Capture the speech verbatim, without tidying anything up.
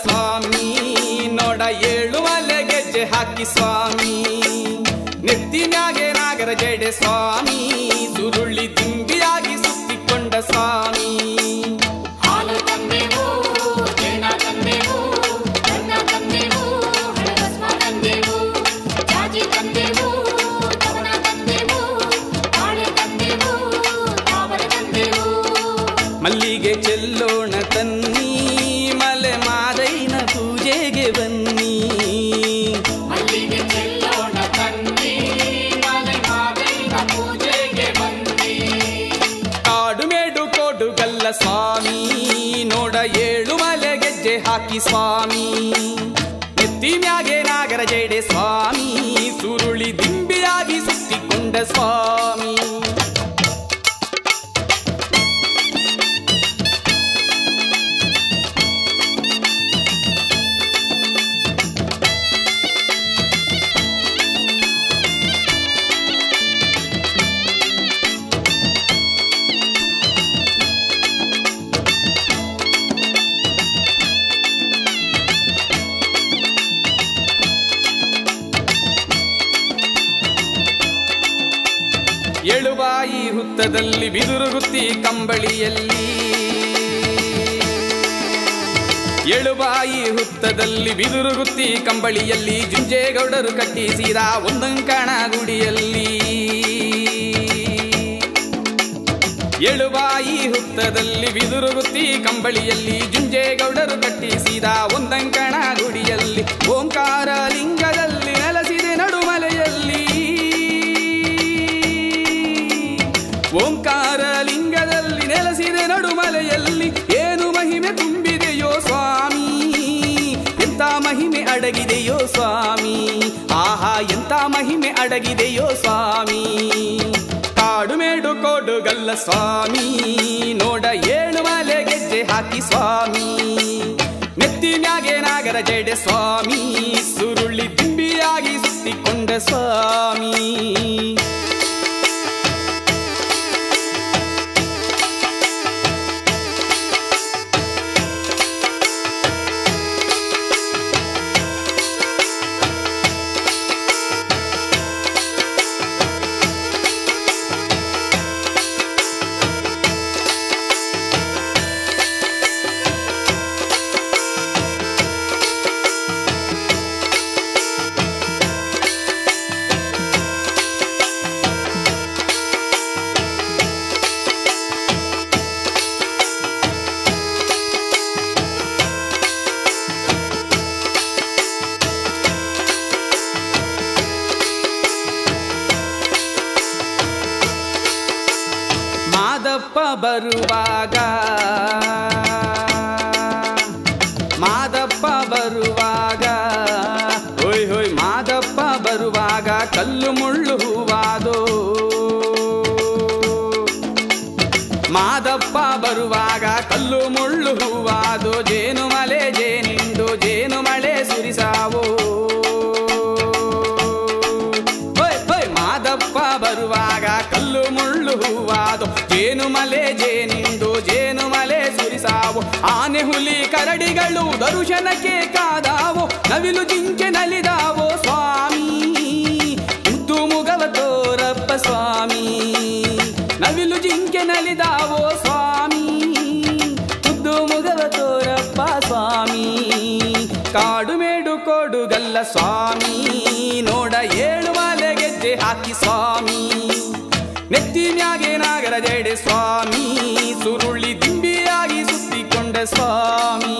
ಸ್ವಾಮಿ ನೋಡ ಏಳು ಮಲೆ ಗೆಜ್ಜೆ ಹಾಕಿ ಸ್ವಾಮಿ ನೆತ್ತಿನಾಗೆ ನಾಗರ ಜಡೆ ಸ್ವಾಮಿ ಸುರುಳಿ ತಿಂಡಿಯಾಗಿ ಸುತ್ತಿಕೊಂಡ ಸ್ವಾಮಿ ಮಲ್ಲಿಗೆ ಚೆಲ್ಲೋಣ ತನ್ನಿ ಮಲೆ ಮಾದೈನ ಪೂಜೆಗೆ ಬನ್ನಿ ಕಾಡುಮೇಡು ಕೊಡುಗಲ್ಲ ಸ್ವಾಮಿ ನೋಡ ಏಳು ಮಲೆ ಗೆಜ್ಜೆ ಹಾಕಿ ಸ್ವಾಮಿ ಎತ್ತಿ ಮ್ಯಾಗೆ ನಾಗರ ಜಡೆ ಸ್ವಾಮಿ ಸುರುಳಿ ದಿಂಬಿಯಾಗಿ ಸುತ್ತಿಕೊಂಡ ಸ್ವಾಮಿ ಏಳುಬಾಯಿ ಹುತ್ತದಲ್ಲಿ ಬಿದುರುಗುತ್ತಿ ಕಂಬಳಿಯಲ್ಲಿ ಏಳುಬಾಯಿ ಹುತ್ತದಲ್ಲಿ ಬಿದುರುಗುತ್ತಿ ಕಂಬಳಿಯಲ್ಲಿ ಜುಂಜೇಗೌಡರು ಕಟ್ಟಿಸಿದ ಒಂದಂಕಣ ಗುಡಿಯಲ್ಲಿ ಏಳುಬಾಯಿ ಹುತ್ತದಲ್ಲಿ ಬಿದುರುಗುತ್ತಿ ಕಂಬಳಿಯಲ್ಲಿ ಜುಂಜೇಗೌಡರು ಕಟ್ಟಿಸಿದ ಒಂದಂಕಣ ಗುಡಿಯಲ್ಲಿ ಓಂಕಾರ ಲಿಂಗದಲ್ಲಿ ನೆಲೆಸಿದೆ ನಡುಮಲೆಯಲ್ಲಿ ಓಂಕಾರ ಲಿಂಗದಲ್ಲಿ ನೆಲೆಸಿದೆ ನಡುಮಲೆಯಲ್ಲಿ ಏನು ಮಹಿಮೆ ತುಂಬಿದೆಯೋ ಸ್ವಾಮಿ ಎಂಥ ಮಹಿಮೆ ಅಡಗಿದೆಯೋ ಸ್ವಾಮಿ ಆಹಾ ಎಂಥ ಮಹಿಮೆ ಅಡಗಿದೆಯೋ ಸ್ವಾಮಿ ಕಾಡುಮೇಡು ಕೊಡುಗಲ್ಲ ಸ್ವಾಮಿ ನೋಡ ಏಳು ಮಲೆ ಗೆಜ್ಜೆ ಹಾಕಿ ಸ್ವಾಮಿ ನೆತ್ತಿ ಮ್ಯಾಗೆ ನಾಗರ ಜಡೆ ಸ್ವಾಮಿ ಸುರುಳಿ ದಿಂಬಿಯಾಗಿ ಸುತ್ತಿಕೊಂಡ ಸ್ವಾಮಿ ಮಾದಪ್ಪ ಬರುವಾಗ ಮಾದಪ್ಪ ಬರುವಾಗ ಹೊಯ್ ಹೊಯ್ ಮಾದಪ್ಪ ಬರುವಾಗ ಕಲ್ಲು ಮುಳ್ಳು ಹೂವಾದೋ ಮಾದಪ್ಪ ಬರುವಾಗ ಕಲ್ಲು ಮುಳ್ಳು ಹೂವಾದೋ ಜೇನು ಮಲೆ ಜೇನಿಂದು ಜೇನು ಮಳೆ ಸುರಿಸಾವೋ ಮಾದಪ್ಪ ಬರುವಾಗ ಕಲ್ಲು ಮುಳ್ಳು ಹೂವಾದೋ ಜೇನು ಮಲೆ ಜೇನಿಂದು ಜೇನು ಮಲೆ ಸುರಿಸಾವು ಆನೆ ಹುಲಿ ಕರಡಿಗಳು ದರುಶನಕ್ಕೆ ಕಾದಾವು ನವಿಲು ಜಿಂಕೆ ನಲಿದಾವೋ ಸ್ವಾಮಿ ಮುದ್ದು ಮುಗವ ತೋರಪ್ಪ ಸ್ವಾಮಿ ನವಿಲು ಜಿಂಕೆ ನಲಿದಾವೋ ಸ್ವಾಮಿ ಮುದ್ದು ಮುಗವ ತೋರಪ್ಪ ಸ್ವಾಮಿ ಕಾಡುಮೇಡು ಕೊಡುಗಲ್ಲ ಸ್ವಾಮಿ ನೋಡ ಏಳು ಮಲೆ ಗೆಜ್ಜೆ ಹಾಕಿ ಸ್ವಾಮಿ ನೆತ್ತಿ ಮ್ಯಾಗೆ ನಾಗರ ಜಡೆ ಸ್ವಾಮಿ ಸುರುಳಿ ದಿಂಬಿಯಾಗಿ ಸುತ್ತಿಕೊಂಡ ಸ್ವಾಮಿ.